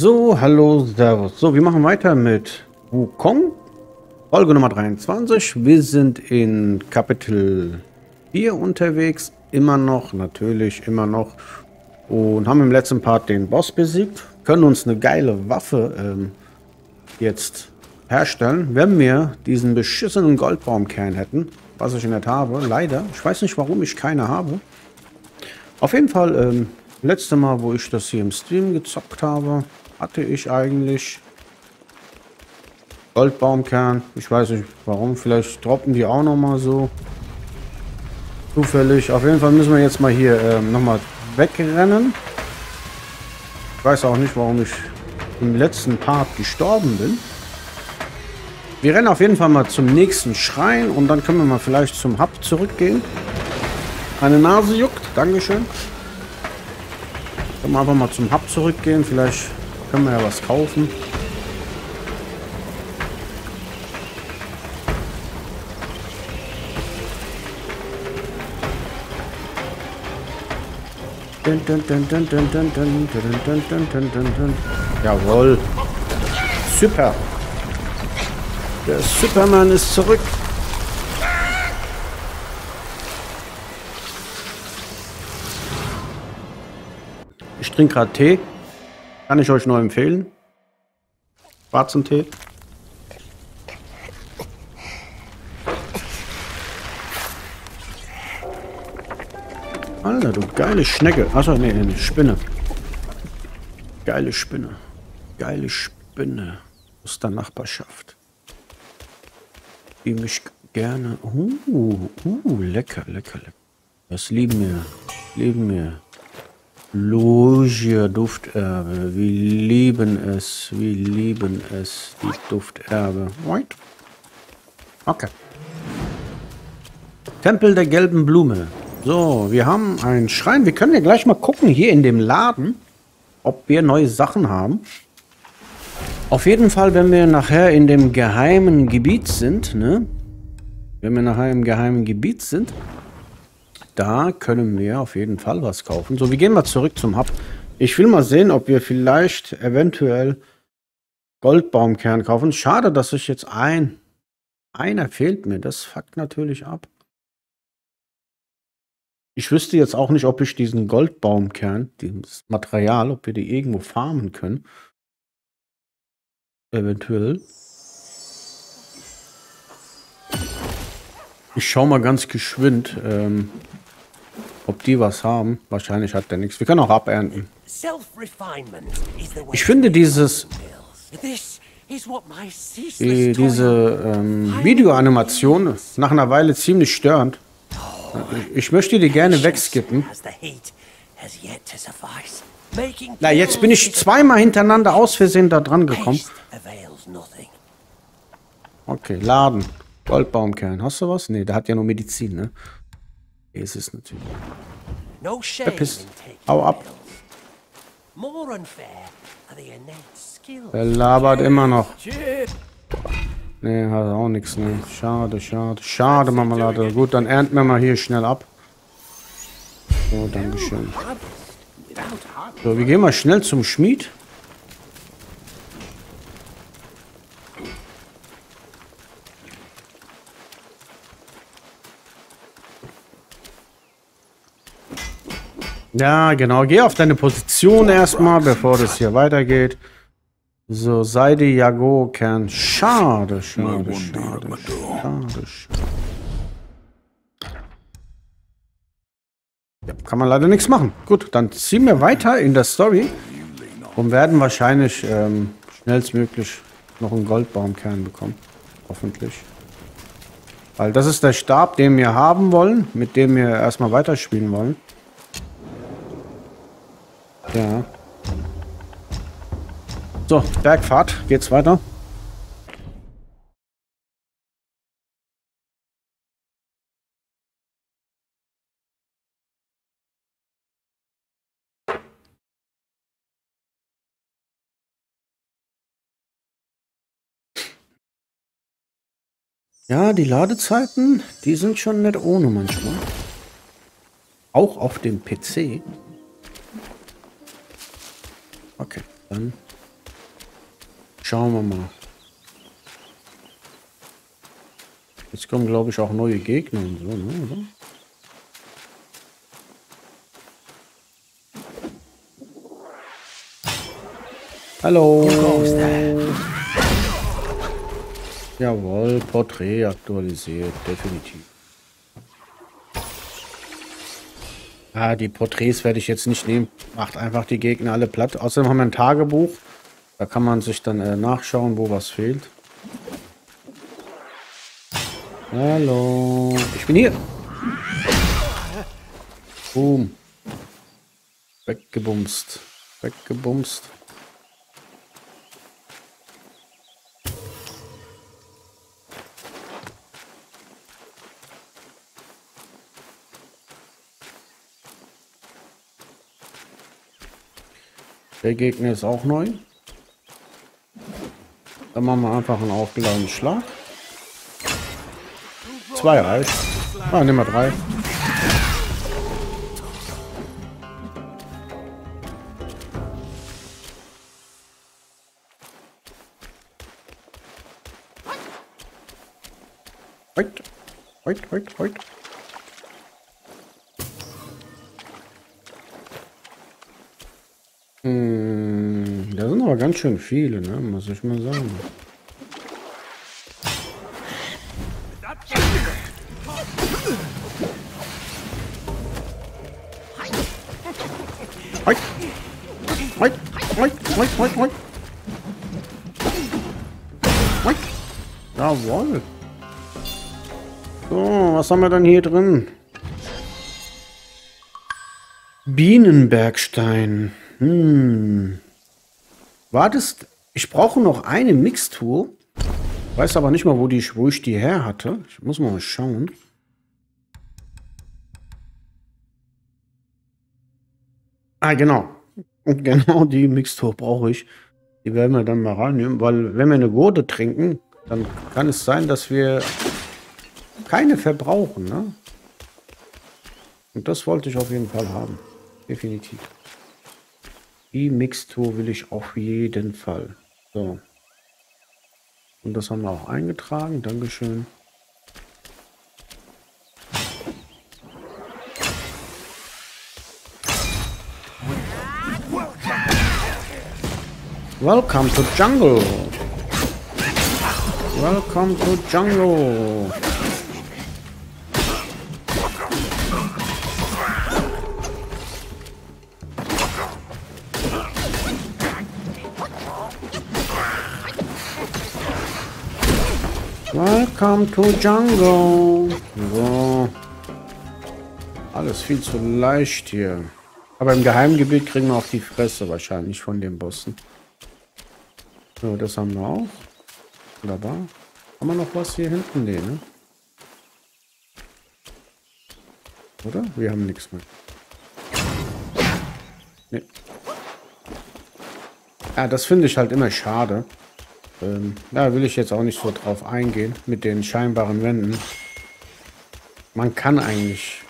So, hallo, servus. So, wir machen weiter mit Wukong. Folge Nummer 23. Wir sind in Kapitel 4 unterwegs. Immer noch. Und haben im letzten Part den Boss besiegt. Können uns eine geile Waffe jetzt herstellen, wenn wir diesen beschissenen Goldbaumkern hätten. Was ich nicht habe, leider. Ich weiß nicht, warum ich keine habe. Auf jeden Fall, letzte Mal, wo ich das hier im Stream gezockt habe, hatte ich eigentlich Goldbaumkern. Ich weiß nicht warum. Vielleicht droppen die auch nochmal so. Zufällig. Auf jeden Fall müssen wir jetzt mal hier nochmal wegrennen. Ich weiß auch nicht, warum ich im letzten Part gestorben bin. Wir rennen auf jeden Fall mal zum nächsten Schrein und dann können wir mal vielleicht zum Hub zurückgehen. Meine Nase juckt. Dankeschön. Können wir einfach mal zum Hub zurückgehen. Vielleicht können wir ja was kaufen. Jawohl. Super. Der Superman ist zurück. Ich trinke gerade Tee. Kann ich euch nur empfehlen. Schwarzen Tee. Alter, du geile Schnecke. Achso, nee, nee, Spinne. Geile Spinne. Geile Spinne aus der Nachbarschaft. Die mich gerne... lecker, lecker, lecker. Das lieben wir. Lieben wir. Logia Dufterbe. Wir lieben es. Wir lieben es. Die Dufterbe. Okay. Tempel der gelben Blume. So, wir haben einen Schrein. Wir können ja gleich mal gucken hier in dem Laden, ob wir neue Sachen haben. Auf jeden Fall, wenn wir nachher in dem geheimen Gebiet sind, ne? Wenn wir nachher im geheimen Gebiet sind, da können wir auf jeden Fall was kaufen. So, wir gehen mal zurück zum Hub. Ich will mal sehen, ob wir vielleicht eventuell Goldbaumkern kaufen. Schade, dass ich jetzt einer fehlt mir. Das fuckt natürlich ab. Ich wüsste jetzt auch nicht, ob ich diesen Goldbaumkern, dieses Material, ob wir die irgendwo farmen können. Eventuell. Ich schau mal ganz geschwind, ob die was haben. Wahrscheinlich hat der nichts. Wir können auch abernten. Ich finde diese Videoanimation nach einer Weile ziemlich störend. Ich möchte die gerne wegskippen. Na, jetzt bin ich zweimal hintereinander aus Versehen da dran gekommen. Okay, Laden. Goldbaumkern. Hast du was? Ne, der hat ja nur Medizin, ne? Es ist natürlich. Verpisst. Hau ab. Der labert immer noch. Ne, hat auch nichts, ne? Schade, schade. Schade, Marmelade. Gut, dann ernten wir mal hier schnell ab. So, dankeschön. So, wir gehen mal schnell zum Schmied. Ja, genau. Geh auf deine Position erstmal, bevor das hier weitergeht. So, sei die Jago-Kern. Schade, schade, schade, schade, schade. Ja, kann man leider nichts machen. Gut, dann ziehen wir weiter in der Story und werden wahrscheinlich schnellstmöglich noch einen Goldbaumkern bekommen. Hoffentlich. Weil das ist der Stab, den wir haben wollen, mit dem wir erstmal weiterspielen wollen. Ja. So, Bergfahrt. Geht's weiter. Ja, die Ladezeiten, die sind schon nicht ohne manchmal. Auch auf dem PC. Okay, dann Schauen wir mal. Jetzt kommen, glaube ich, auch neue Gegner und so, ne, oder? Hallo! Jawohl, Porträt aktualisiert, definitiv. Ah, die Porträts werde ich jetzt nicht nehmen. Macht einfach die Gegner alle platt. Außerdem haben wir ein Tagebuch. Da kann man sich dann nachschauen, wo was fehlt. Hallo. Ich bin hier. Boom. Weggebumst. Weggebumst. Der Gegner ist auch neu. Dann machen wir einfach einen aufgeladenen Schlag. 2 reicht. Ah, nehmen wir 3. Heut. Da sind aber ganz schön viele, ne? Muss ich mal sagen. Jawohl. So, was haben wir dann hier drin? Bienenbergstein. Wartest, ich brauche noch eine Mixtur. Weiß aber nicht mal, wo ich die her hatte. Ich muss mal schauen. Ah, genau. Und genau die Mixtur brauche ich. Die werden wir dann mal reinnehmen, weil wenn wir eine Gurte trinken, dann kann es sein, dass wir keine verbrauchen, ne? Und das wollte ich auf jeden Fall haben. Definitiv. Die Mixtur will ich auf jeden Fall. So. Und das haben wir auch eingetragen. Dankeschön. Welcome to Jungle. Welcome to Jungle. Welcome to Jungle. So. Alles viel zu leicht hier. Aber im Geheimgebiet kriegen wir auf die Fresse wahrscheinlich von den Bossen. So, das haben wir auch. Wunderbar. Haben wir noch was hier hinten? Nee, ne? Oder? Wir haben nichts mehr. Nee. Ja, das finde ich halt immer schade. Da will ich jetzt auch nicht so drauf eingehen, mit den scheinbaren Wänden. Man kann eigentlich,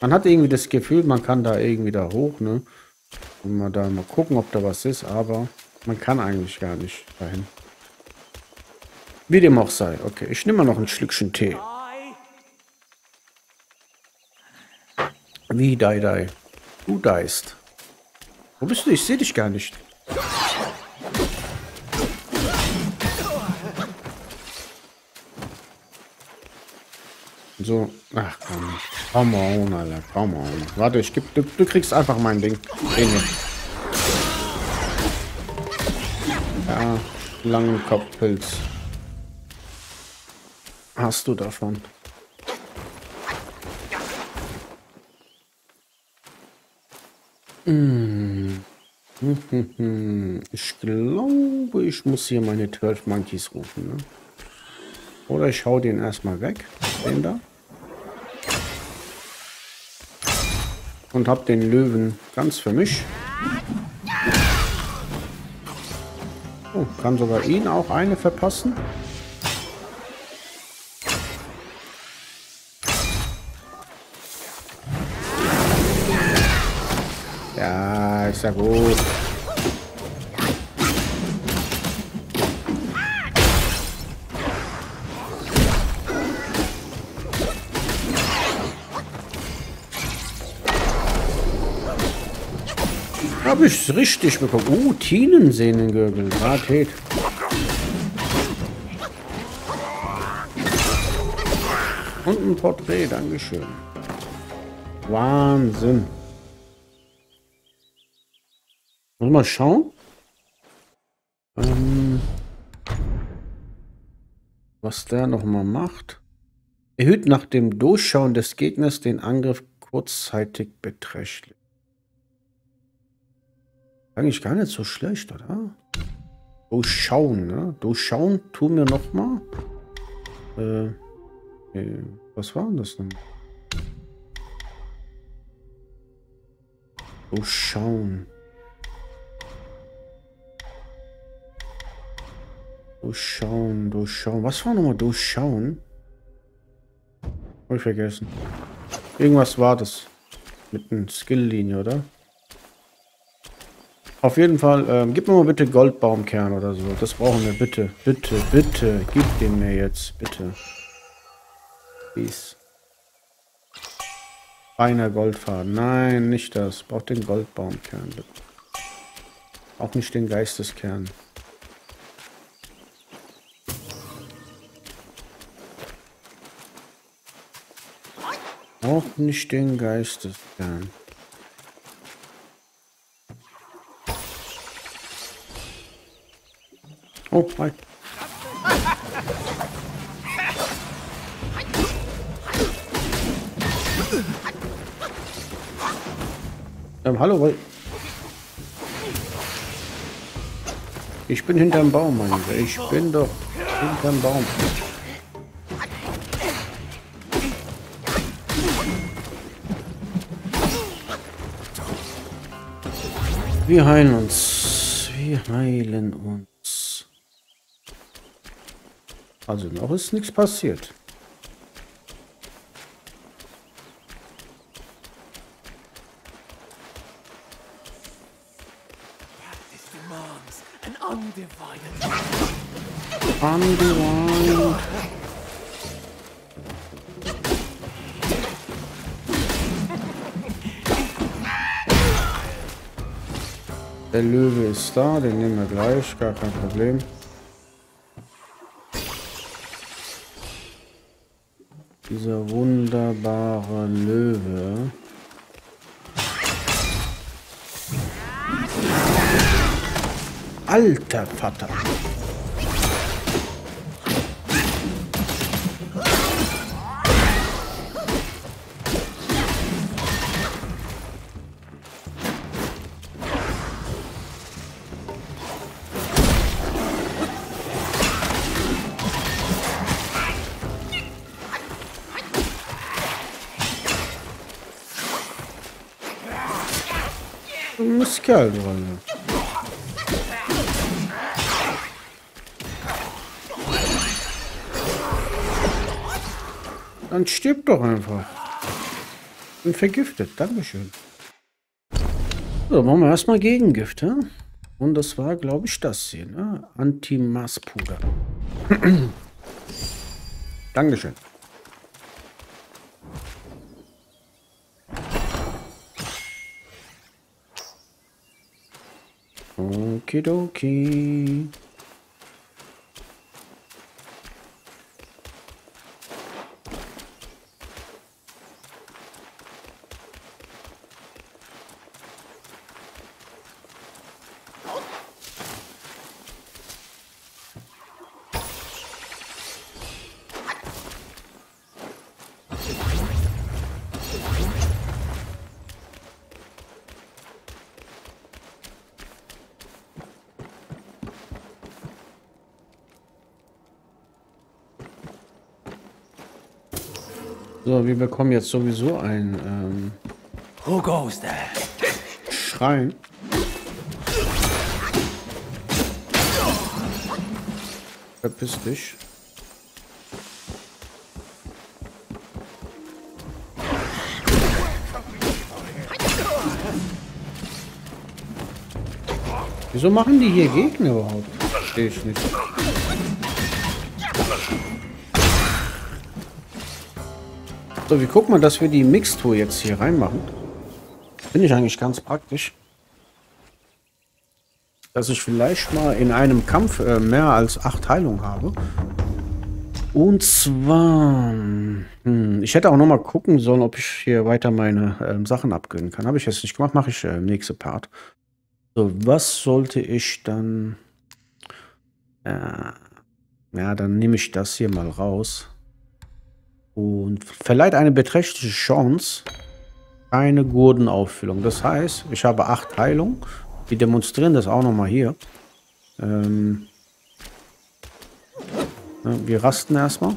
man hat irgendwie das Gefühl, man kann da irgendwie da hoch, ne? Und mal da mal gucken, ob da was ist, aber man kann eigentlich gar nicht dahin. Wie dem auch sei. Okay, ich nehme mal noch ein Schlückchen Tee. Wie, Dai. Du deist. Wo bist du? Ich sehe dich gar nicht. So, ach komm, komm on, Alter, komm on. Warte, ich geb, du kriegst einfach mein Ding. Den hier. Ja, langen Kopfpilz. Hast du davon? Ich glaube, ich muss hier meine 12 Monkeys rufen, ne? Oder ich hau den erstmal weg, den da. Und hab den Löwen ganz für mich. Oh, kann sogar ihn auch eine verpassen. Ja, ist ja gut. Habe ich's richtig bekommen? Tinensehnengürtel. Ratet. Und ein Porträt, dankeschön. Wahnsinn. Muss mal schauen. Was der nochmal macht. Erhöht nach dem Durchschauen des Gegners den Angriff kurzzeitig beträchtlich. Eigentlich gar nicht so schlecht, oder? Durchschauen, ne? Durchschauen tun wir nochmal. Was war denn das denn? Durchschauen. Durchschauen, durchschauen. Was war nochmal durchschauen? Hab ich vergessen. Irgendwas war das. Mit einer Skilllinie, oder? Auf jeden Fall, gib mir mal bitte Goldbaumkern oder so. Das brauchen wir, bitte. Bitte, bitte. Gib den mir jetzt, bitte. Peace. Reiner Goldfaden. Nein, nicht das. Braucht den Goldbaumkern, bitte. Auch nicht den Geisteskern. Auch nicht den Geisteskern. Oh, hi. Hallo, ich bin hinterm Baum, mein Gott. Ich bin doch hinterm Baum. Wir heilen uns. Wir heilen uns. Also noch ist nichts passiert. Undivided. Der Löwe ist da, den nehmen wir gleich, gar kein Problem. Dieser wunderbare Löwe. Alter Vater. Kerl dran. Dann stirbt doch einfach. Bin vergiftet. Dankeschön. So, machen wir erstmal Gegengift. Ja? Und das war, glaube ich, das hier. Ne? Anti-Mass-Puder. Dankeschön. Okidoki. So, wir bekommen jetzt sowieso einen Schrein. Verpiss dich. Wieso machen die hier Gegner überhaupt? Verstehe ich nicht. So, wir gucken mal, dass wir die Mixtur jetzt hier reinmachen. Finde ich eigentlich ganz praktisch. dass ich vielleicht mal in einem Kampf mehr als 8 Heilungen habe. Und zwar... ich hätte auch noch mal gucken sollen, ob ich hier weiter meine Sachen abgeben kann. Habe ich jetzt nicht gemacht, mache ich im nächsten Part. So, was sollte ich dann... ja, dann nehme ich das hier mal raus. Und verleiht eine beträchtliche Chance. Keine Gurdenauffüllung. Das heißt, ich habe 8 Heilungen. Die demonstrieren das auch noch mal hier. Wir rasten erstmal.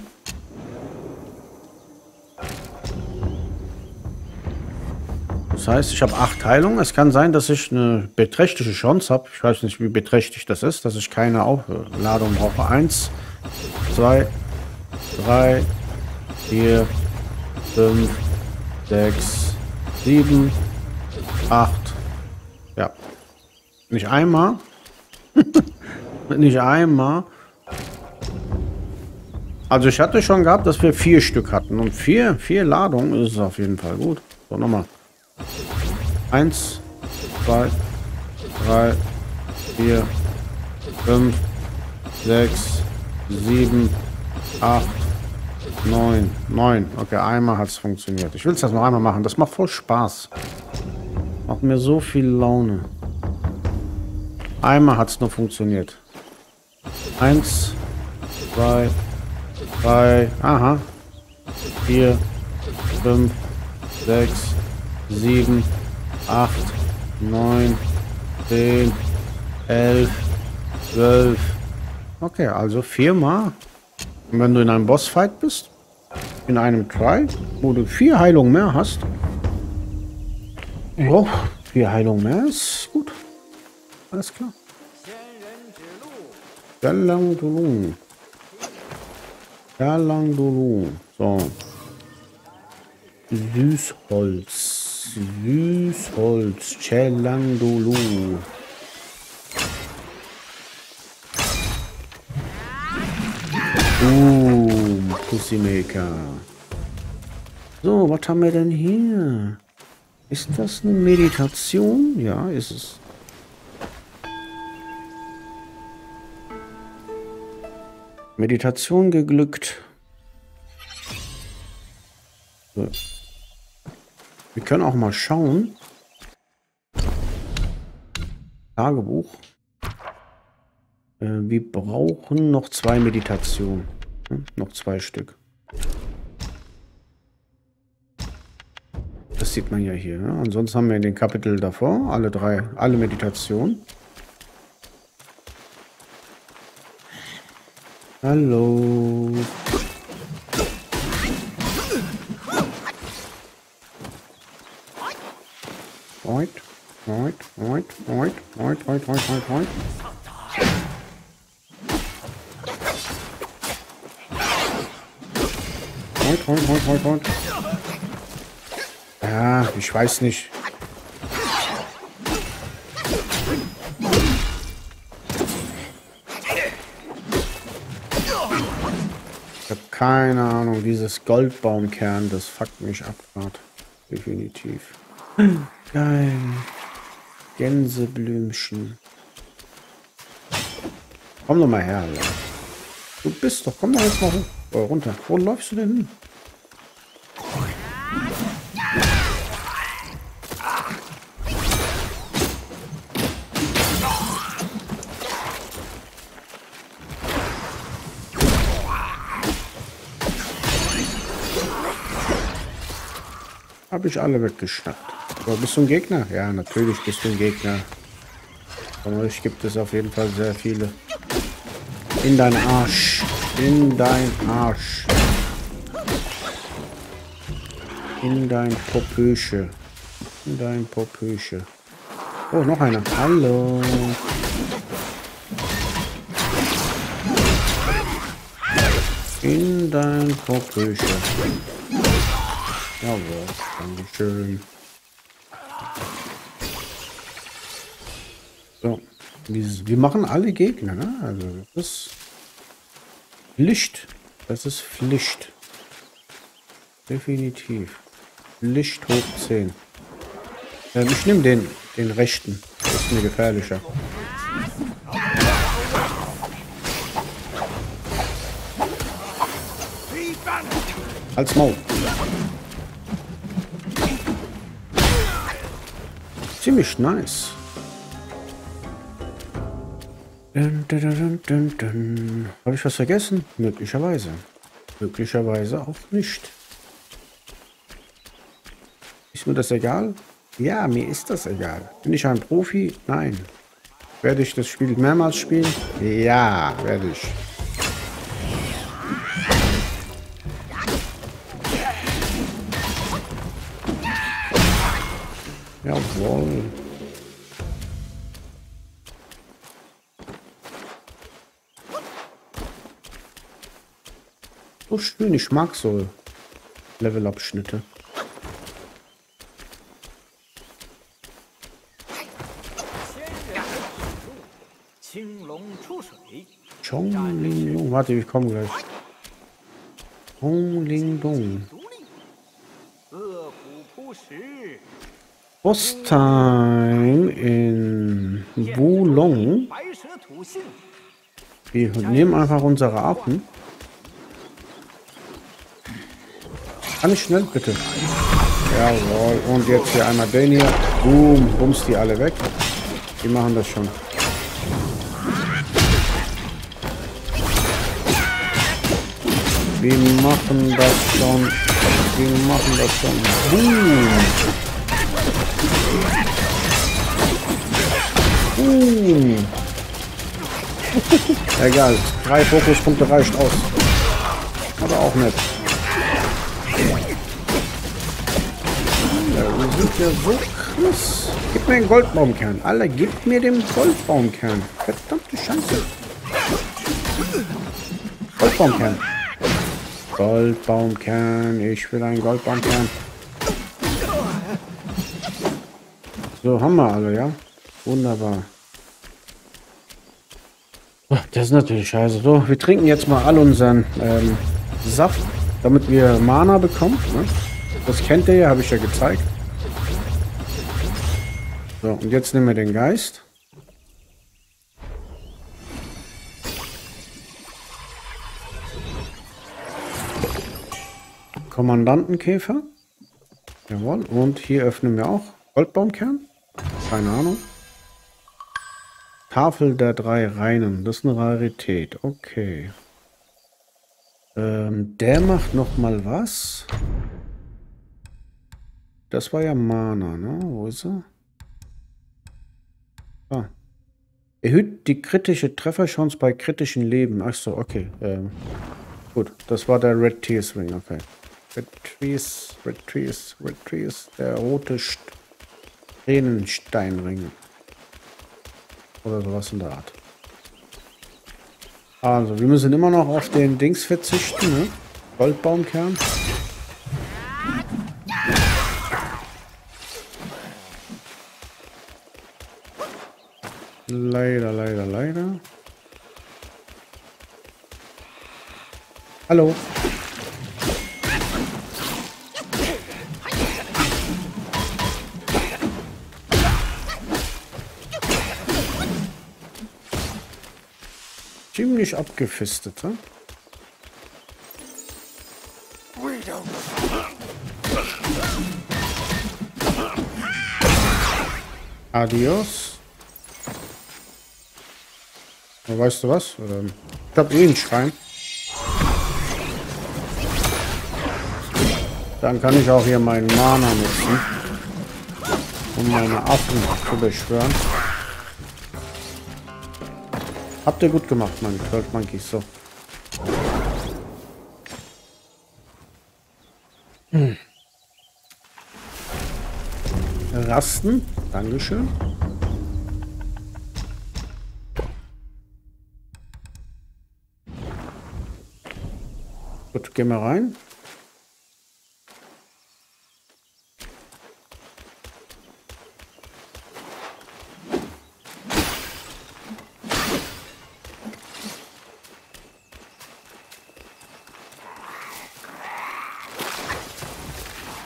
Das heißt, ich habe 8 Heilungen. Es kann sein, dass ich eine beträchtliche Chance habe. Ich weiß nicht, wie beträchtlich das ist, dass ich keine Aufladung brauche. 1, 2, 3, 4, 5, 6, 7, 8. Ja. Nicht einmal. Nicht einmal. Also ich hatte schon gehabt, dass wir 4 Stück hatten. Und 4 Ladungen ist auf jeden Fall gut. So, nochmal. 1, 2, 3, 4, 5, 6, 7, 8, 9. 9. Okay, einmal hat es funktioniert. Ich will es das noch einmal machen. Das macht voll Spaß. Macht mir so viel Laune. Einmal hat es noch funktioniert. 1, 2, 3, aha, 4, 5, 6, 7, 8, 9, 10, 11, 12. Okay, also 4 Mal. Und wenn du in einem Bossfight bist, in einem Try, wo du 4 Heilungen mehr hast, oh, 4 Heilungen mehr ist gut. Alles klar. Chelangdulu. Chelangdulu. So. Süßholz. Süßholz. Chelangdulu. Pussymaker. So, was haben wir denn hier? Ist das eine Meditation? Ja, ist es. Meditation geglückt. So. Wir können auch mal schauen. Tagebuch. Wir brauchen noch 2 Meditationen. Hm? Noch 2 Stück. Das sieht man ja hier. Ne? Ansonsten haben wir in den Kapitel davor alle Meditationen. Hallo. Oit, oit, oit, oit, oit, oit, oit, oit. Oit, oit, oit, oit, oit. Ja, ich weiß nicht. Keine Ahnung, dieses Goldbaumkern, das fuckt mich ab grad. Definitiv. Geil. Gänseblümchen. Komm doch mal her, Alter. Du bist doch, komm doch jetzt mal runter. Wo läufst du denn hin? Habe ich alle weggeschnappt. Aber bist du ein Gegner? Ja, natürlich bist du ein Gegner. Von euch gibt es auf jeden Fall sehr viele. In deinen Arsch. In dein Arsch. In dein Popösche. In dein Popösche. Oh, noch einer. Hallo. In dein Popösche. Jawohl, dankeschön. So, wir machen alle Gegner, ne? Also, das ist Pflicht. Das ist Pflicht. Definitiv. Pflicht hoch 10. Ich nehme den rechten. Das ist mir gefährlicher. Halt's Maul. Ziemlich nice. Habe ich was vergessen? Möglicherweise. Möglicherweise auch nicht. Ist mir das egal? Ja, mir ist das egal. Bin ich ein Profi? Nein. Werde ich das Spiel mehrmals spielen? Ja, werde ich. Jawohl. So schön, ich mag so Levelabschnitte. Chelangdulu. Warte, ich komme gleich. Chelangdulu. First time in Wulong. Wir nehmen einfach unsere Affen. Kann ich schnell bitte? Jawohl. Und jetzt hier einmal den hier. Boom. Bumst die alle weg. Die machen das schon. Wir machen das schon. Wir machen das schon. Boom. Egal. 3 Fokuspunkte reicht aus. Aber auch nicht. Ja, wir sind ja so krass. Gib mir den Goldbaumkern. Alle, gib mir den Goldbaumkern. Verdammte Scheiße. Goldbaumkern. Goldbaumkern, ich will einen Goldbaumkern. So, haben wir alle, ja? Wunderbar. Das ist natürlich scheiße. So, wir trinken jetzt mal all unseren Saft, damit wir Mana bekommen. Ne? Das kennt ihr ja, habe ich ja gezeigt. So, und jetzt nehmen wir den Geist. Kommandantenkäfer. Jawohl. Und hier öffnen wir auch. Goldbaumkern. Keine Ahnung. Tafel der drei Reinen. Das ist eine Rarität. Okay. Der macht nochmal was. Das war ja Mana, ne? Wo ist er? Ah. Erhöht die kritische Trefferchance bei kritischen Leben. Ach so, okay. Gut. Das war der Red Tears Ring. Okay. Red Tears, Red Tears, Red Tears, der rote Tränensteinringe. Oder sowas in der Art. Also, wir müssen immer noch auf den Dings verzichten, ne? Goldbaumkern. Leider, leider, leider. Hallo. Ziemlich abgefistet, ne? Adios. Aber weißt du was? Ich hab eh einen Schrein. Dann kann ich auch hier meinen Mana nutzen, um meine Affen zu beschwören. Habt ihr gut gemacht, meine 12 Monkeys, so. Hm. Rasten, Dankeschön. Gut, gehen wir rein.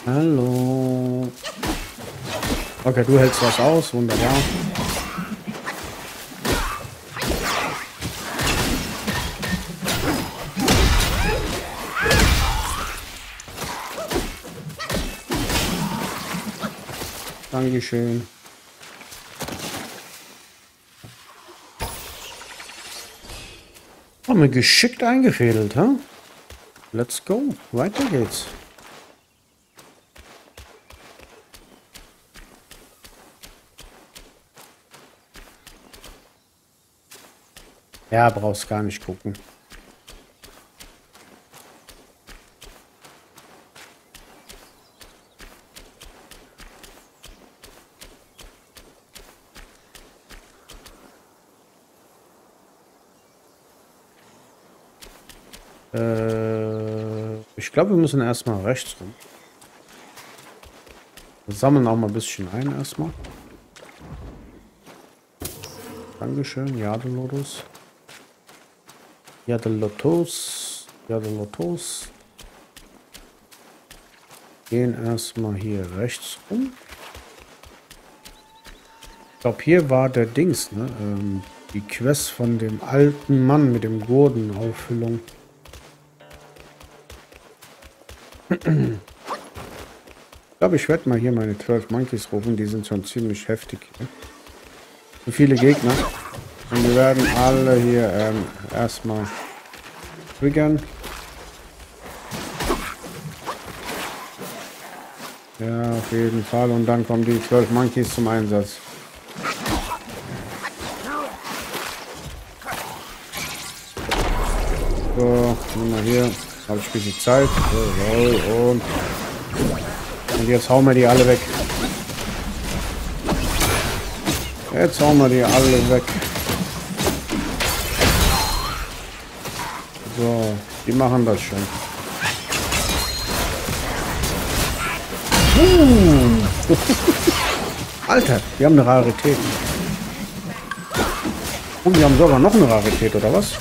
Hallo. Okay, du hältst was aus. Wunderbar. Dankeschön. Haben wir geschickt eingefädelt, hä? Let's go. Weiter geht's. Ja, brauchst gar nicht gucken. Ich glaube, wir müssen erstmal rechts rum. Wir sammeln auch mal ein bisschen ein erstmal. Dankeschön, Jade-Modus. Jade-Lotus. Gehen erstmal hier rechts rum. Ich glaube, hier war der Dings, ne? Die Quest von dem alten Mann mit dem Gurdenauffüllung. Ich glaube, ich werde mal hier meine 12 Monkeys rufen. Die sind schon ziemlich heftig. Ne? So viele Gegner. Und wir werden alle hier erstmal triggern. Ja, auf jeden Fall. Und dann kommen die 12 Monkeys zum Einsatz. So, nehmen wir hier. Habe ich ein bisschen Zeit. So, und jetzt hauen wir die alle weg. Jetzt hauen wir die alle weg. So, die machen das schon. Alter, die haben eine Rarität. Und die haben sogar noch eine Rarität, oder was?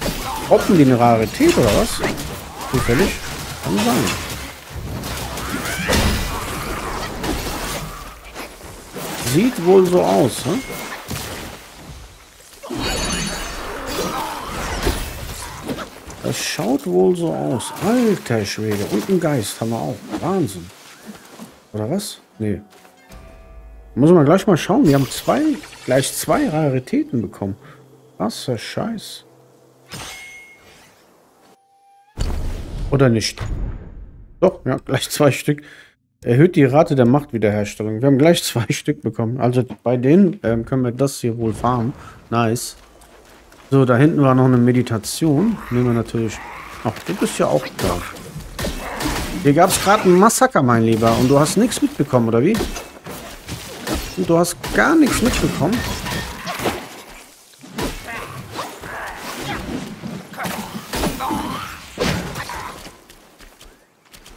Hoppen die eine Rarität, oder was? Zufällig? Kann sein. Sieht wohl so aus, ne? Das schaut wohl so aus. Alter Schwede. Und ein Geist haben wir auch. Wahnsinn. Oder was? Nee. Muss man gleich mal schauen. Wir haben gleich zwei Raritäten bekommen. Was für Scheiß. Oder nicht? Doch, ja, gleich zwei Stück. Erhöht die Rate der Machtwiederherstellung. Wir haben gleich zwei Stück bekommen. Also bei denen können wir das hier wohl farmen. Nice. So, da hinten war noch eine Meditation. Nehmen wir natürlich... Ach, du bist ja auch da. Hier gab es gerade ein Massaker, mein Lieber. Und du hast nichts mitbekommen, oder wie? Und du hast gar nichts mitbekommen.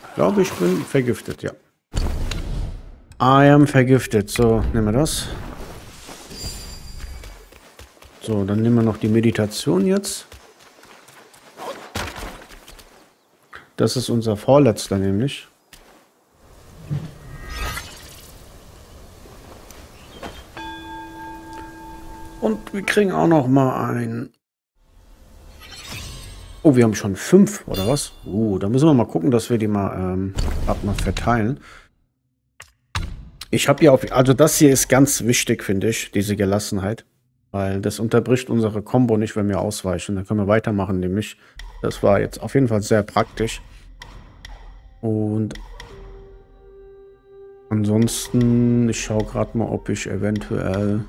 Ich glaube, ich bin vergiftet, ja. I am vergiftet. So, nehmen wir das. So, dann nehmen wir noch die Meditation jetzt. Das ist unser vorletzter nämlich. Und wir kriegen auch noch mal ein... Oh, wir haben schon 5, oder was? Da müssen wir mal gucken, dass wir die mal, mal verteilen. Ich habe ja auf... Also das hier ist ganz wichtig, finde ich, diese Gelassenheit. Weil das unterbricht unsere Combo nicht, wenn wir ausweichen. Dann können wir weitermachen, nämlich. Das war jetzt auf jeden Fall sehr praktisch. Und ansonsten, ich schaue gerade mal, ob ich eventuell...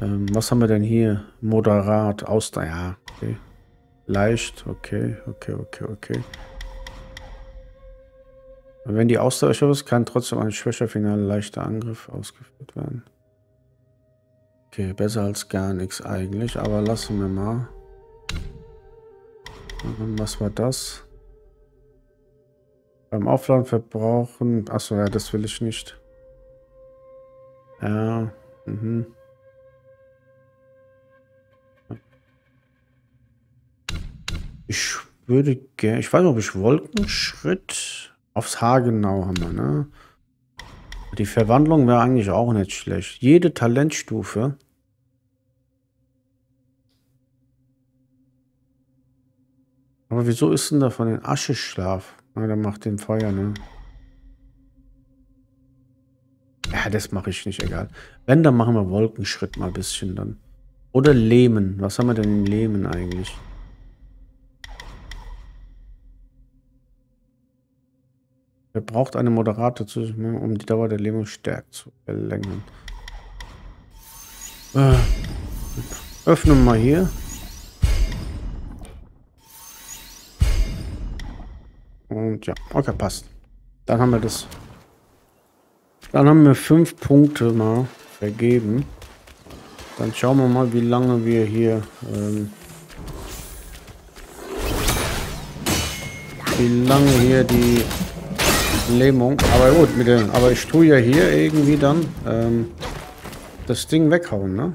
was haben wir denn hier? Moderat, Ausdauer, ja. Okay. Leicht, okay. Wenn die Ausdauer ist, kann trotzdem ein schwächer Final leichter Angriff ausgeführt werden. Okay, besser als gar nichts eigentlich, aber lassen wir mal. Was war das? Beim Aufladen verbrauchen. Achso, ja, das will ich nicht. Ja, Ich würde gerne... Ich weiß nicht, ob ich Wolkenschritt... Aufs Haar genau haben wir, ne? Die Verwandlung wäre eigentlich auch nicht schlecht. Jede Talentstufe. Aber wieso ist denn da von den Ascheschlaf? Na, der macht den Feuer, ne? Ja, das mache ich nicht, egal. Wenn, dann machen wir Wolkenschritt mal ein bisschen dann. Oder Lehmen. Was haben wir denn in Lehmen eigentlich? Er braucht eine moderate Zustimmung, um die Dauer der Lähmung stärker zu verlängern. Öffnen wir mal hier. Und ja, okay, passt. Dann haben wir das. Dann haben wir 5 Punkte mal vergeben. Dann schauen wir mal, wie lange wir hier... wie lange hier die... Lähmung, aber gut, mit dem, aber ich tue ja hier irgendwie dann das Ding weghauen, ne?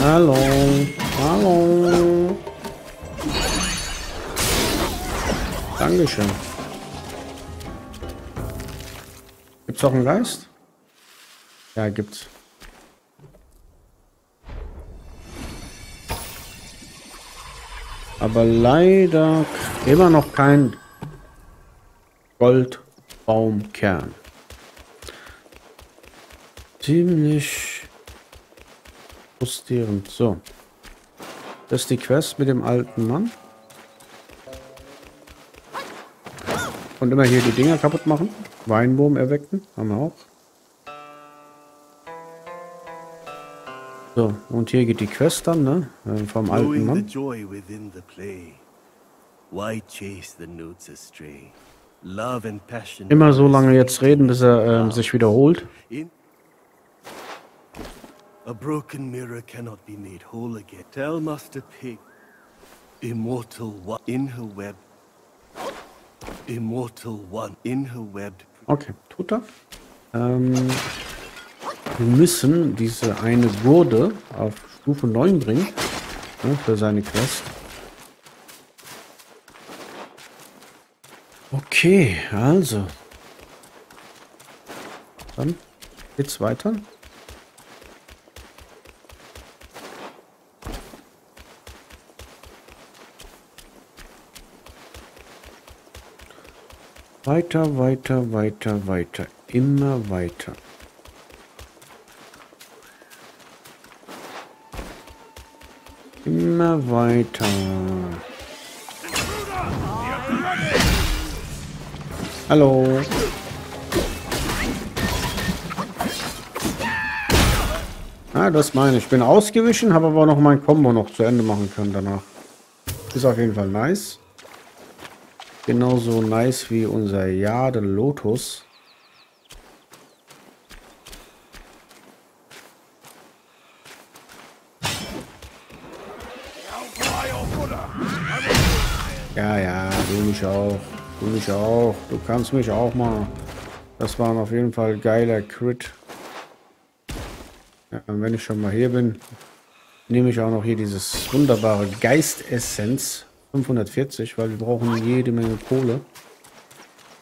Hallo, hallo. Dankeschön. Gibt's auch einen Geist? Ja, gibt's. Aber leider immer noch kein Goldbaumkern. Ziemlich... frustrierend. So. Das ist die Quest mit dem alten Mann. Und immer hier die Dinger kaputt machen. Weinwurm erwecken. Haben wir auch. So. Und hier geht die Quest dann, ne? Vom alten Mann. Immer so lange jetzt reden, bis er sich wiederholt. A broken mirror cannot be made whole again. Tell Master Pig, immortal one in her web. Immortal one in her web. Okay, tut er. Wir müssen diese eine Gurde auf Stufe 9 bringen. Ne, für seine Quest. Okay, also. Dann geht's weiter. Weiter, weiter, weiter, weiter. Immer weiter. Immer weiter. Hallo. Ah, das meine ich. Ich bin ausgewichen, habe aber noch mein Combo noch zu Ende machen können danach. Ist auf jeden Fall nice. Genauso nice wie unser Jade-Lotus. Ja, ja, du mich auch. Du mich auch. Du kannst mich auch mal. Das war auf jeden Fall geiler Crit. Ja, und wenn ich schon mal hier bin, nehme ich auch noch hier dieses wunderbare Geistessenz. 540, weil wir brauchen jede Menge Kohle.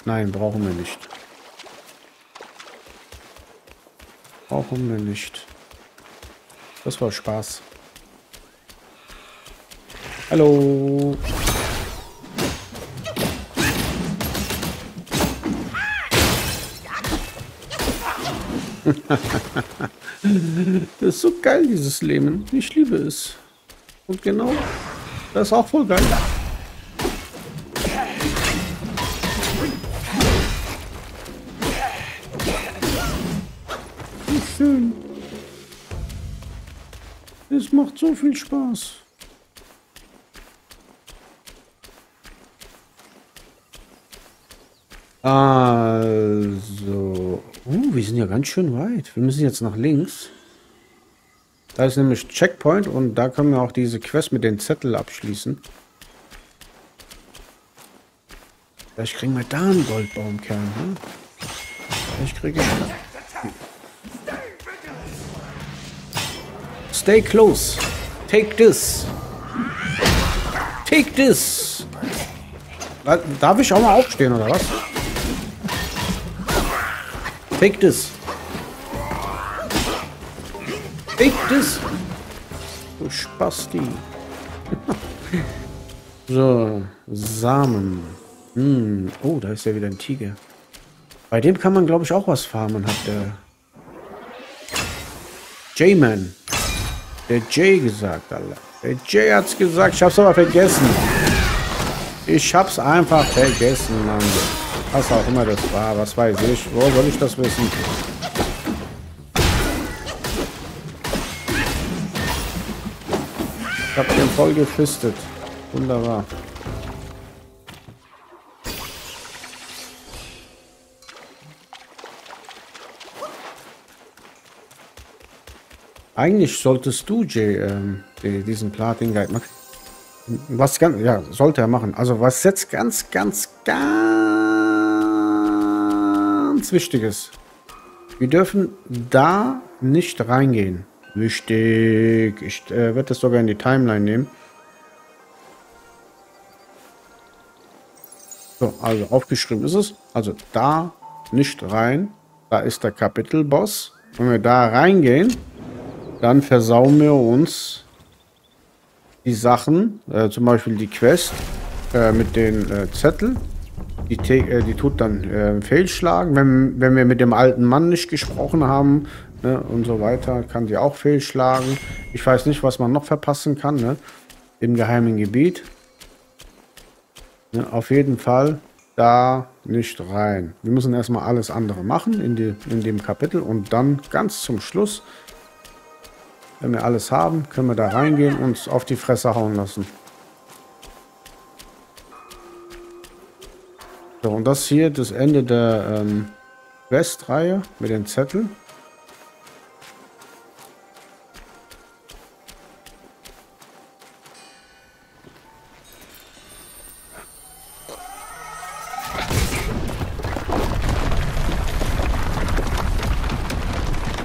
Nein, brauchen wir nicht. Brauchen wir nicht. Das war Spaß. Hallo. Das ist so geil, dieses Leben. Ich liebe es. Und genau... das ist auch voll geil. Schön. Es macht so viel Spaß. Also. Wir sind ja ganz schön weit. Wir müssen jetzt nach links. Da ist nämlich Checkpoint und da können wir auch diese Quest mit den Zetteln abschließen. Vielleicht kriegen wir da einen Goldbaumkern. Ne? Vielleicht kriege ich da. Stay close. Take this. Take this! Darf ich auch mal aufstehen, oder was? Take this! Take this! Du Spasti! So, Samen. Hm. Oh, da ist ja wieder ein Tiger. Bei dem kann man, glaube ich, auch was farmen, hat der J-Man. Der J gesagt, Alter. Der J hat's gesagt. Ich hab's aber vergessen. Ich hab's einfach vergessen, Mann. Was auch immer das war. Was weiß ich. Wo soll ich das wissen? Ich hab den voll gefistet. Wunderbar. Eigentlich solltest du, Jay, diesen Platin-Guide machen. Was ganz, ja, sollte er machen. Also was jetzt ganz wichtig ist. Wir dürfen da nicht reingehen. Wichtig. Ich werde das sogar in die Timeline nehmen. So, also aufgeschrieben ist es. Also da nicht rein. Da ist der Kapitelboss. Wenn wir da reingehen, dann versauen wir uns die Sachen, zum Beispiel die Quest mit den Zetteln. Die tut dann fehlschlagen. Wenn wir mit dem alten Mann nicht gesprochen haben, ne, und so weiter, kann die auch fehlschlagen. Ich weiß nicht, was man noch verpassen kann, ne, im geheimen Gebiet. Ne, auf jeden Fall da nicht rein. Wir müssen erstmal alles andere machen in dem Kapitel und dann ganz zum Schluss, wenn wir alles haben, können wir da reingehen und uns auf die Fresse hauen lassen. So, und das hier, das Ende der Quest-Reihe mit den Zetteln.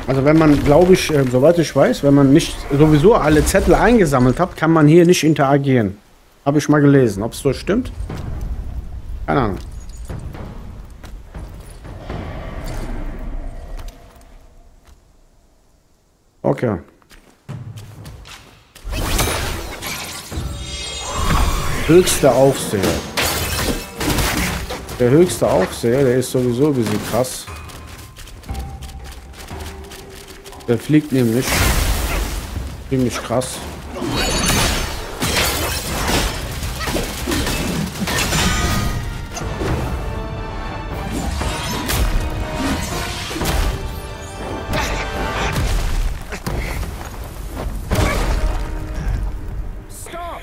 Also wenn man, glaube ich, soweit ich weiß, wenn man nicht sowieso alle Zettel eingesammelt hat, kann man hier nicht interagieren. Habe ich mal gelesen. Ob es so stimmt? Keine Ahnung. Okay. Höchster Aufseher. Der höchste Aufseher, der ist sowieso ein bisschen krass. Der fliegt nämlich ziemlich krass. Stop!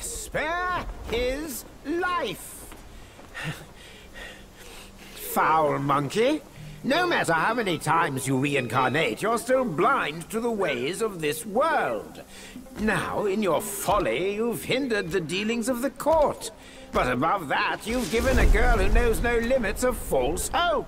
Spare his life! Foul monkey! No matter how many times you reincarnate, you're still blind to the ways of this world. Now, in your folly, you've hindered the dealings of the court. But above that, you've given a girl who knows no limits of false hope.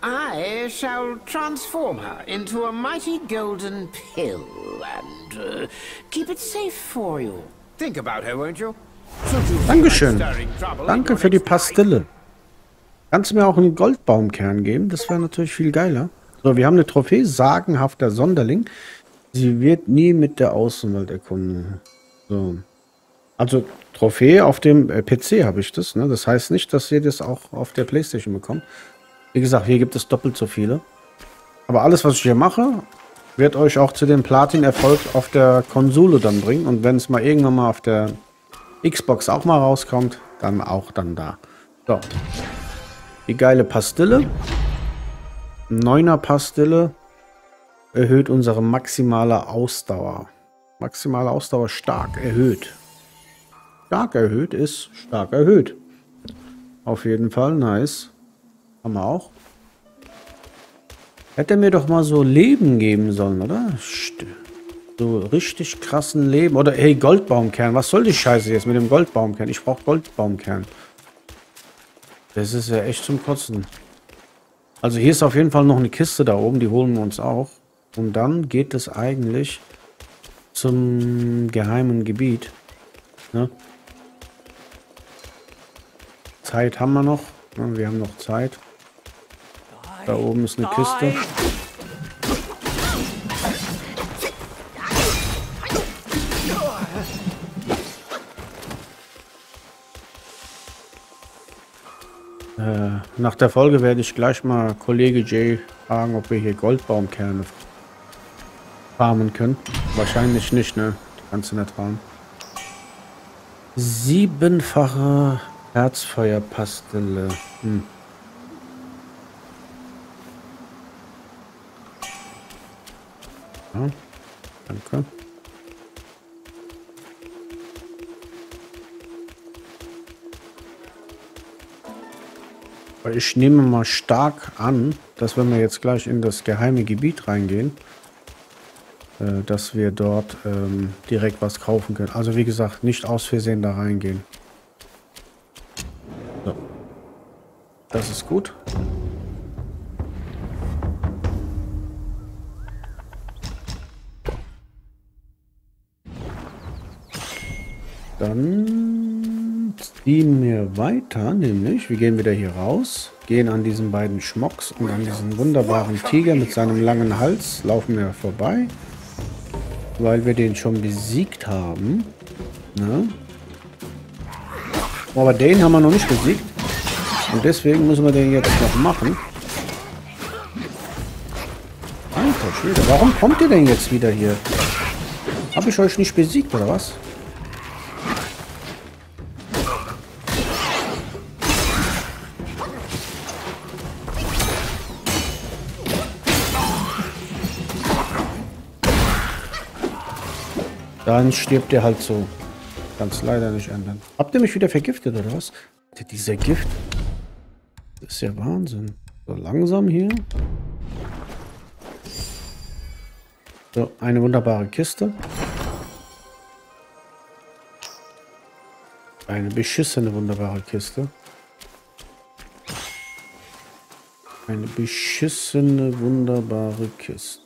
I shall transform her into a mighty golden pill and keep it safe for you. Think about her, won't you? Dankeschön. Danke für die Pastille. Kannst du mir auch einen Goldbaumkern geben? Das wäre natürlich viel geiler. So, wir haben eine Trophäe. Sagenhafter Sonderling. Sie wird nie mit der Außenwelt erkunden. So. Also, Trophäe auf dem PC habe ich das. Ne? Das heißt nicht, dass ihr das auch auf der PlayStation bekommt. Wie gesagt, hier gibt es doppelt so viele. Aber alles, was ich hier mache, wird euch auch zu dem Platin-Erfolg auf der Konsole dann bringen. Und wenn es mal irgendwann mal auf der Xbox auch mal rauskommt, dann auch dann da. So. Die geile Pastille. 9er Pastille erhöht unsere maximale Ausdauer. Maximale Ausdauer stark erhöht. Stark erhöht ist stark erhöht. Auf jeden Fall, nice. Haben wir auch. Hätte er mir doch mal so Leben geben sollen, oder? So richtig krassen Leben. Oder, hey, Goldbaumkern. Was soll die Scheiße jetzt mit dem Goldbaumkern? Ich brauche Goldbaumkern. Das ist ja echt zum Kotzen. Also hier ist auf jeden Fall noch eine Kiste da oben, die holen wir uns auch. Und dann geht es eigentlich zum geheimen Gebiet. Ne? Zeit haben wir noch. Wir haben noch Zeit. Da oben ist eine Kiste. Nach der Folge werde ich gleich mal Kollege Jay fragen, ob wir hier Goldbaumkerne farmen können. Wahrscheinlich nicht, ne? Die kannst du nicht haben. 7-fache Herzfeuerpastille. Hm. Ja, danke. Ich nehme mal stark an, dass wenn wir jetzt gleich in das geheime Gebiet reingehen, dass wir dort direkt was kaufen können. Also wie gesagt, nicht aus Versehen da reingehen. So. Das ist gut. Dann ziehen wir weiter, nämlich wir gehen wieder hier raus, gehen an diesen beiden Schmocks und an diesen wunderbaren Tiger mit seinem langen Hals laufen wir vorbei, weil wir den schon besiegt haben. Ne? Aber den haben wir noch nicht besiegt und deswegen müssen wir den jetzt noch machen. Alter Schwede, warum kommt ihr denn jetzt wieder hier? Habe ich euch nicht besiegt oder was? Dann stirbt er halt so. Kann's leider nicht ändern. Habt ihr mich wieder vergiftet oder was? Dieser Gift. Das ist ja Wahnsinn. So langsam hier. So, eine wunderbare Kiste. Eine beschissene wunderbare Kiste. Eine beschissene wunderbare Kiste.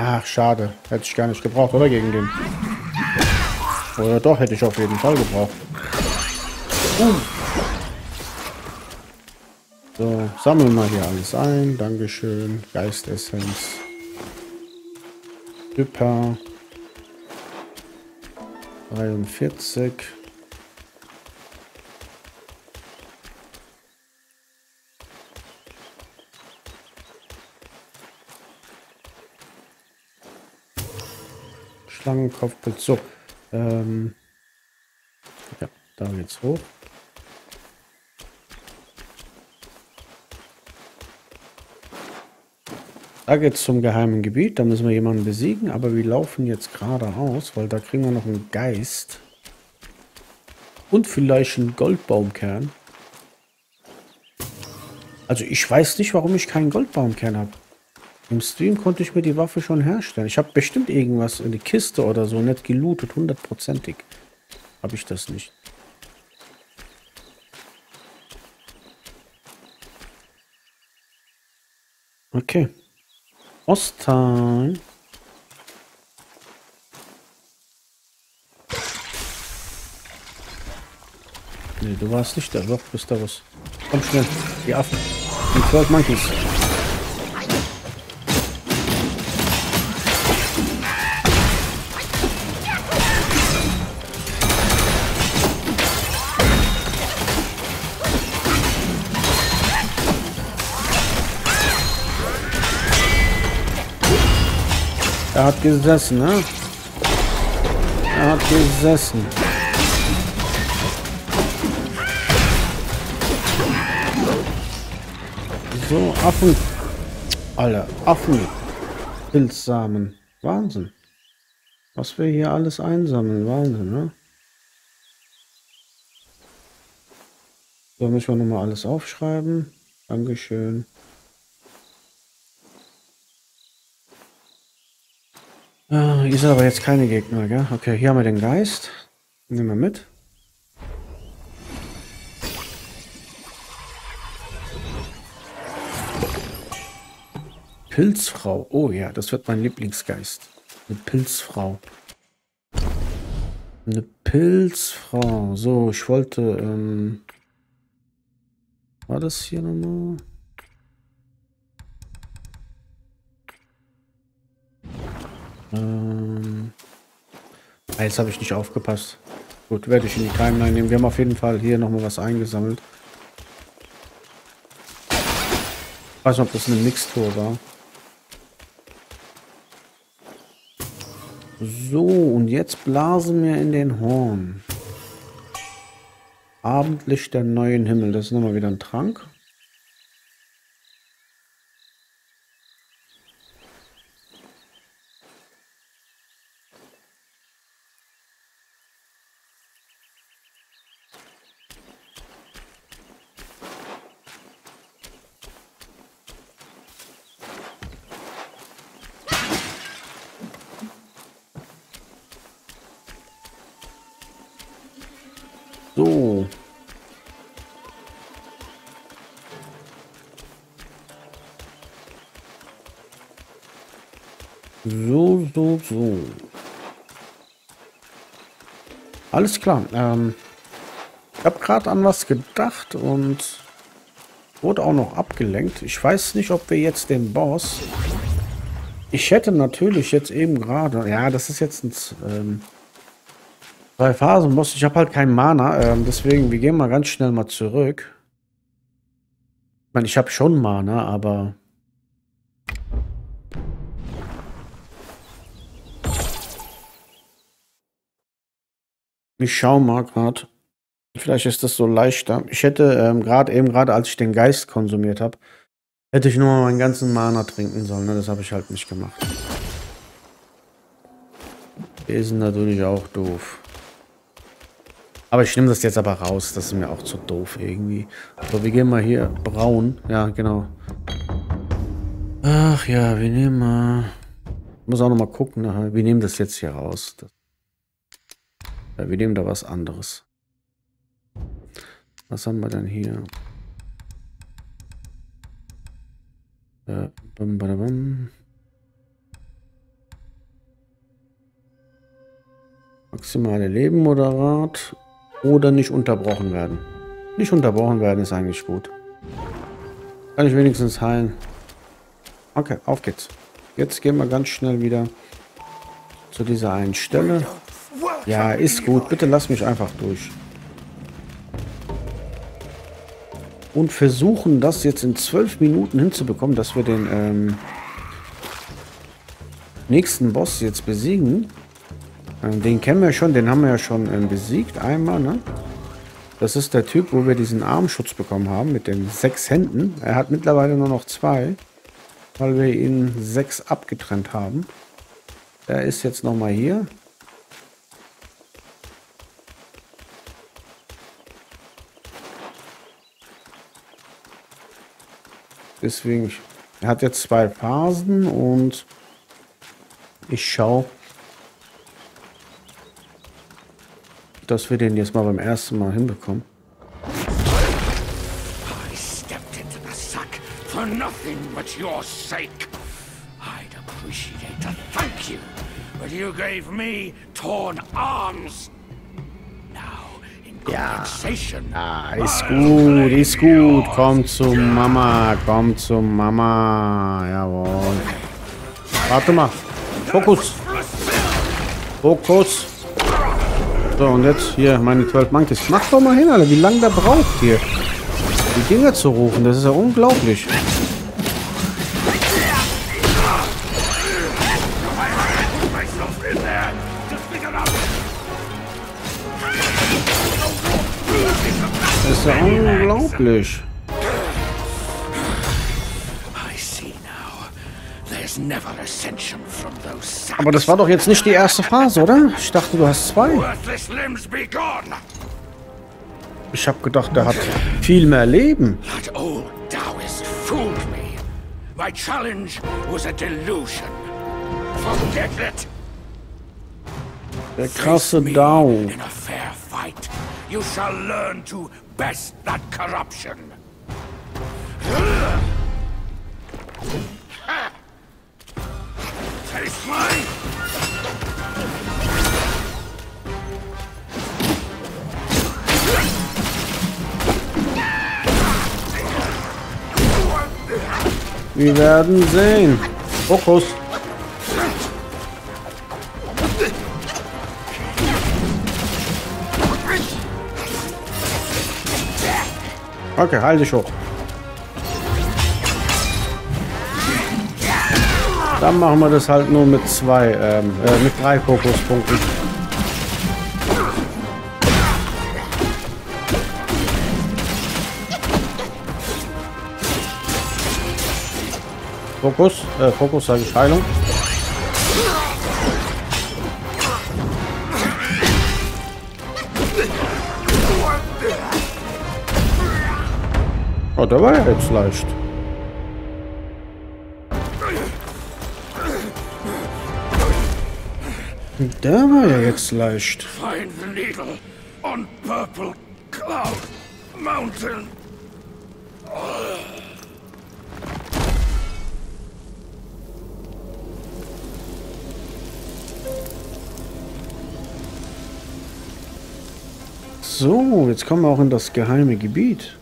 Ach, schade. Hätte ich gar nicht gebraucht, oder? Gegen den. Oder doch, hätte ich auf jeden Fall gebraucht. So, sammeln wir hier alles ein. Dankeschön. Geistessenz. Hyper. 43. Kopfpilz. So, ja, da geht's hoch. Da geht's zum geheimen Gebiet. Da müssen wir jemanden besiegen. Aber wir laufen jetzt geradeaus, weil da kriegen wir noch einen Geist. Und vielleicht einen Goldbaumkern. Also ich weiß nicht, warum ich keinen Goldbaumkern habe. Im Stream konnte ich mir die Waffe schon herstellen. Ich habe bestimmt irgendwas in die Kiste oder so nicht gelootet, hundertprozentig. Habe ich das nicht. Okay. Ostheim. Nee, du warst nicht da. Doch, bist da was. Komm schnell, die Affen. Die 12 Monkeys. Er hat gesessen, ne? Er hat gesessen. So, Affen. Alle Affen. Pilzsamen. Wahnsinn. Was wir hier alles einsammeln. Wahnsinn, ne? So, müssen wir nochmal alles aufschreiben. Dankeschön. Ihr seid aber jetzt keine Gegner, gell? Okay, hier haben wir den Geist. Nehmen wir mit. Pilzfrau. Oh ja, das wird mein Lieblingsgeist. Eine Pilzfrau. Eine Pilzfrau. So, ich wollte... war das hier nochmal? Jetzt habe ich nicht aufgepasst. Gut, werde ich in die Timeline nehmen. Wir haben auf jeden Fall hier nochmal was eingesammelt. Ich weiß nicht, ob das eine Mixtur war. So, und jetzt blasen wir in den Horn. Abendlicht der neuen Himmel. Das ist nochmal wieder ein Trank. So. So. Alles klar. Ich habe gerade an was gedacht und wurde auch noch abgelenkt. Ich weiß nicht, ob wir jetzt den Boss... Ich hätte natürlich jetzt eben gerade... Ja, das ist jetzt ein... 3-Phasen-Boss, ich habe halt kein Mana, deswegen, wir gehen mal ganz schnell mal zurück. Ich meine, ich habe schon Mana, aber... Ich schau mal gerade. Vielleicht ist das so leichter. Ich hätte gerade als ich den Geist konsumiert habe, hätte ich nur mal meinen ganzen Mana trinken sollen, ne? Das habe ich halt nicht gemacht. Die sind natürlich auch doof. Aber ich nehme das jetzt aber raus. Das ist mir auch zu doof irgendwie. So, wir gehen mal hier braun. Ja, genau. Ach ja, wir nehmen mal... Ich muss auch nochmal gucken. Wir nehmen das jetzt hier raus. Ja, wir nehmen da was anderes. Was haben wir denn hier? Maximale Leben moderat. Oder nicht unterbrochen werden. Nicht unterbrochen werden ist eigentlich gut. Kann ich wenigstens heilen. Okay, auf geht's. Jetzt gehen wir ganz schnell wieder zu dieser einen Stelle. Ja, ist gut. Bitte lass mich einfach durch. Und versuchen das jetzt in 12 Minuten hinzubekommen, dass wir den nächsten Boss jetzt besiegen. Den kennen wir schon, den haben wir ja schon besiegt einmal, ne? Das ist der Typ, wo wir diesen Armschutz bekommen haben mit den 6 Händen. Er hat mittlerweile nur noch 2, weil wir ihn 6 abgetrennt haben. Er ist jetzt nochmal hier. Deswegen, er hat jetzt 2 Phasen und ich schaue, dass wir den jetzt mal beim ersten Mal hinbekommen. I stepped into the sack for nothing but your sake. I'd appreciate to thank you, but you gave me torn arms. Now in compensation. Ja, ist gut, komm zu Mama, komm zu Mama, jawohl. Warte mal, Fokus, Fokus. So, und jetzt hier meine 12 Monkeys. Mach doch mal hin, Alter, wie lange der braucht hier. Die Dinger zu rufen, das ist ja unglaublich. Das ist ja unglaublich. Aber das war doch jetzt nicht die erste Phase, oder? Ich dachte, du hast 2. Ich habe gedacht, der hat viel mehr Leben. Der krasse Dao. You shall learn to best that corruption. Taste mine. Wir werden sehen. Fokus. Okay, halte dich hoch. Dann machen wir das halt nur mit drei Fokuspunkten. Fokus sage ich, Heilung. Oh, der war ja jetzt leicht. Find the needle on purple cloud mountain. So, jetzt kommen wir auch in das geheime Gebiet.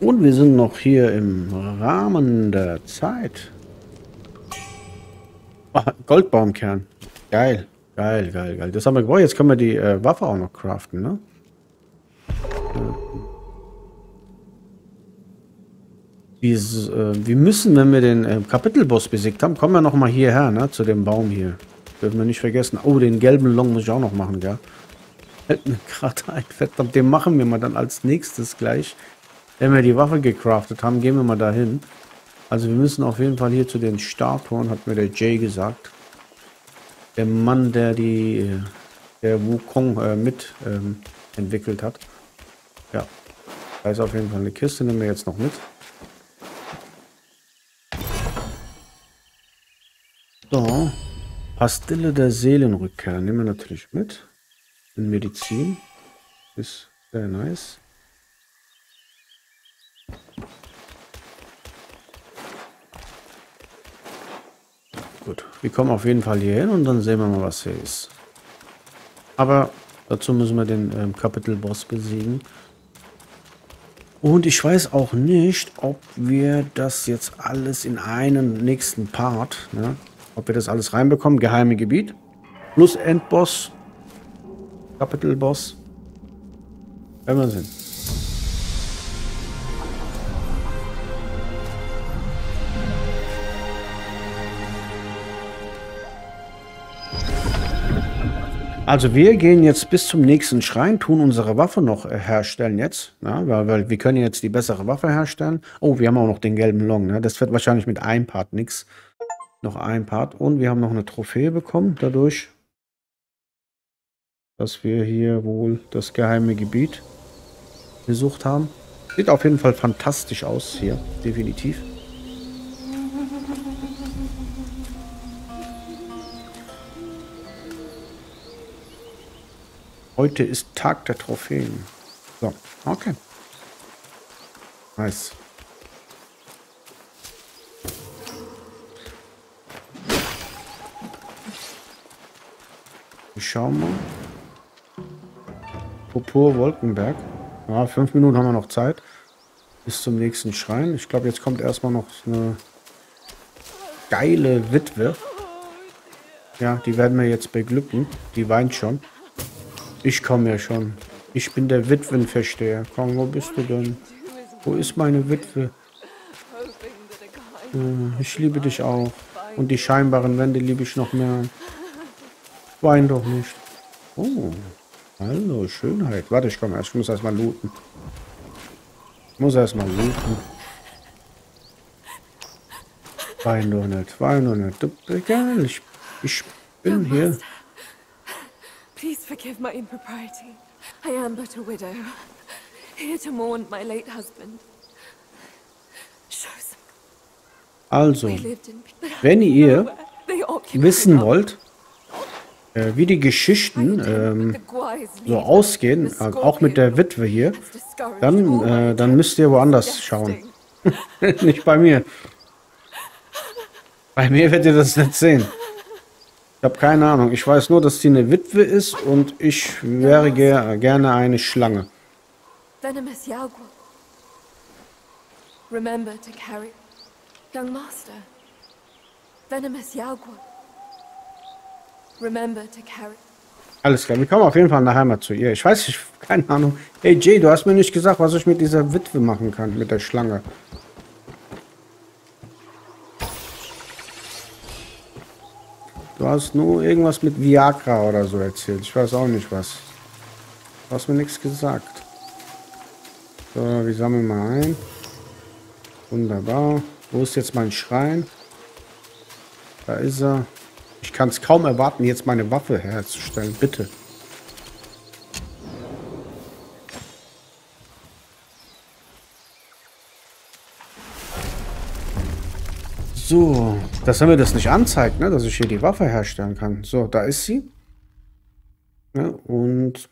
Und wir sind noch hier im Rahmen der Zeit. Ah, Goldbaumkern. Geil. Geil. Das haben wir gebraucht. Jetzt können wir die Waffe auch noch craften, ne? Wir müssen, wenn wir den Kapitelboss besiegt haben, kommen wir nochmal hierher, ne? Zu dem Baum hier. Dürfen wir nicht vergessen. Oh, den gelben Long muss ich auch noch machen, gell? Fällt mir gerade ein. Verdammt, den machen wir mal dann als nächstes gleich. Wenn wir die Waffe gecraftet haben, gehen wir mal dahin. Also wir müssen auf jeden Fall hier zu den Statuen, hat mir der Jay gesagt. Der Mann, der Wukong mit entwickelt hat. Ja, da ist auf jeden Fall eine Kiste, nehmen wir jetzt noch mit. So, Pastille der Seelenrückkehr nehmen wir natürlich mit. In Medizin ist sehr nice. Gut, wir kommen auf jeden Fall hier hin und dann sehen wir mal, was hier ist. Aber dazu müssen wir den Kapitel-Boss besiegen. Und ich weiß auch nicht, ob wir das jetzt alles in einen nächsten Part, ne, ob wir das alles reinbekommen. Geheime Gebiet plus Endboss, Kapitel-Boss. Werden wir sehen. Also wir gehen jetzt bis zum nächsten Schrein, tun unsere Waffe noch herstellen jetzt, ja, weil wir können jetzt die bessere Waffe herstellen. Oh, wir haben auch noch den gelben Long, ne? Das wird wahrscheinlich mit einem Part nichts. Noch ein Part und wir haben noch eine Trophäe bekommen dadurch, dass wir hier wohl das geheime Gebiet besucht haben. Sieht auf jeden Fall fantastisch aus hier, definitiv. Heute ist Tag der Trophäen. So, okay. Nice. Wir schauen mal. Purpur Wolkenberg. Ja, 5 Minuten haben wir noch Zeit. Bis zum nächsten Schrein. Ich glaube, jetzt kommt erstmal noch eine geile Witwe. Ja, die werden wir jetzt beglücken. Die weint schon. Ich komme ja schon. Ich bin der Witwenversteher. Komm, wo bist du denn? Wo ist meine Witwe? Ich liebe dich auch. Und die scheinbaren Wände liebe ich noch mehr. Wein doch nicht. Oh. Hallo, Schönheit. Warte, ich komme erst. Ich muss erstmal looten. Wein doch nicht. Egal, ich bin hier. Please forgive my impropriety. I am but a widow, here to mourn my late husband. Also, wenn ihr wissen wollt, wie die Geschichten so ausgehen, auch mit der Witwe hier, dann, dann müsst ihr woanders schauen. Nicht bei mir. Bei mir werdet ihr das nicht sehen. Ich habe keine Ahnung. Ich weiß nur, dass sie eine Witwe ist und ich wäre gerne eine Schlange. Venomous Yaoguo. Remember to carry. Young Master. Venomous Yaoguo. Remember to carry. Alles klar, wir kommen auf jeden Fall in der Heimat zu ihr. Ich weiß nicht, keine Ahnung. Hey Jay, du hast mir nicht gesagt, was ich mit dieser Witwe machen kann, mit der Schlange. Du hast nur irgendwas mit Viagra oder so erzählt. Ich weiß auch nicht was. Du hast mir nichts gesagt. So, wir sammeln mal ein. Wunderbar. Wo ist jetzt mein Schrein? Da ist er. Ich kann es kaum erwarten, jetzt meine Waffe herzustellen. Bitte. So, dass er mir das nicht anzeigt, ne? Dass ich hier die Waffe herstellen kann. So, da ist sie. Ja, und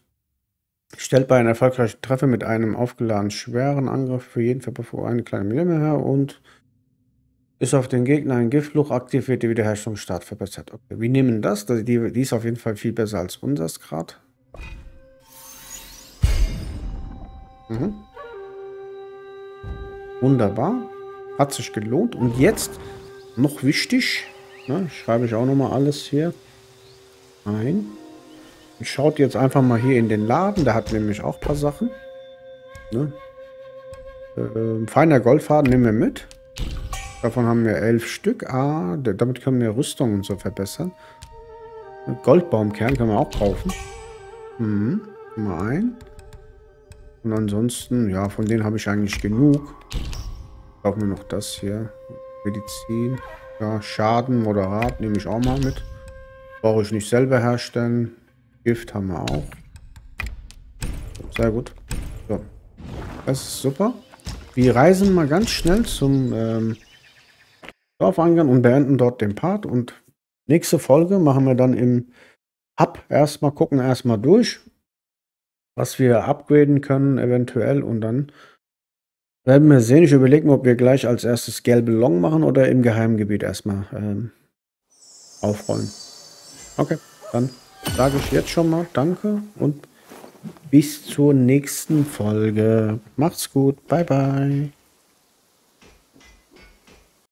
stellt bei einem erfolgreichen Treffer mit einem aufgeladenen schweren Angriff für jeden Verbraucher eine kleine Mille her und ist auf den Gegner ein Giftfluch aktiv, wird die Wiederherstellung stark verbessert. Okay, wir nehmen das. Die ist auf jeden Fall viel besser als unseres gerade. Mhm. Wunderbar. Hat sich gelohnt. Und jetzt... noch wichtig, ne, schreibe ich auch noch mal alles hier ein. Ich schaut jetzt einfach mal hier in den Laden, der hat nämlich auch ein paar Sachen. Ne? Feiner Goldfaden nehmen wir mit. Davon haben wir 11 Stück. Ah, damit können wir Rüstung und so verbessern. Goldbaumkern können wir auch kaufen. Mhm, mal ein. Und ansonsten, ja, von denen habe ich eigentlich genug. Brauchen wir noch das hier. Medizin, ja, Schaden moderat nehme ich auch mal mit. Brauche ich nicht selber herstellen. Gift haben wir auch. Sehr gut. So. Das ist super. Wir reisen mal ganz schnell zum Dorfeingang und beenden dort den Part. Und nächste Folge machen wir dann im Hub erstmal, gucken erstmal durch, was wir upgraden können eventuell und dann werden wir sehen. Ich überlege mir, ob wir gleich als erstes gelbe Long machen oder im Geheimgebiet erstmal aufrollen. Okay, dann sage ich jetzt schon mal Danke und bis zur nächsten Folge. Macht's gut. Bye, bye.